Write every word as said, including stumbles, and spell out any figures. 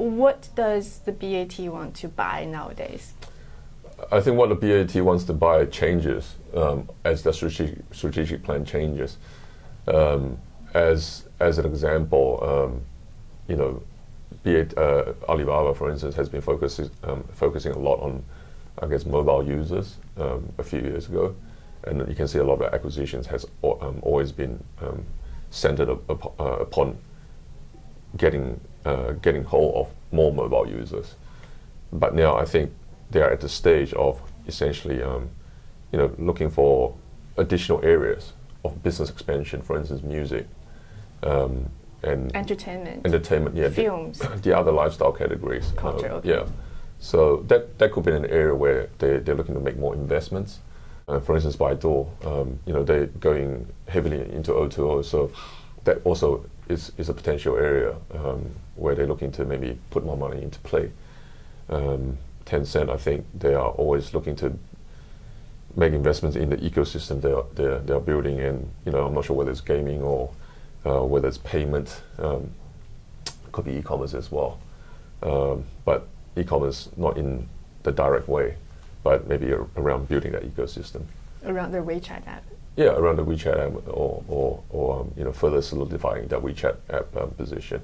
what does the B A T want to buy nowadays? I think what the B A T wants to buy changes um, as the strategic, strategic plan changes. Um, as as an example, um, you know, B A T, uh, Alibaba, for instance, has been focusing um, focusing a lot on, I guess, mobile users um, a few years ago, and you can see a lot of the acquisitions has um, always been um, centered up, uh, upon getting uh, getting hold of more mobile users. But now I think they are at the stage of essentially, um, you know, looking for additional areas of business expansion. For instance, music, um, and entertainment, entertainment, yeah, films, the, the other lifestyle categories, cultural, um, yeah. So that that could be an area where they they're looking to make more investments. Uh, for instance, Baidu, um, you know, they're going heavily into O two O, so that also is is a potential area um, where they're looking to maybe put more money into play. Um, Tencent, I think they are always looking to make investments in the ecosystem they are, they are, they are building, and you know, I'm not sure whether it's gaming or uh, whether it's payment, um, could be e-commerce as well, um, but e-commerce not in the direct way, but maybe ar around building that ecosystem. Around their WeChat app? Yeah, around the WeChat app, or, or, or um, you know, further solidifying that WeChat app um, position.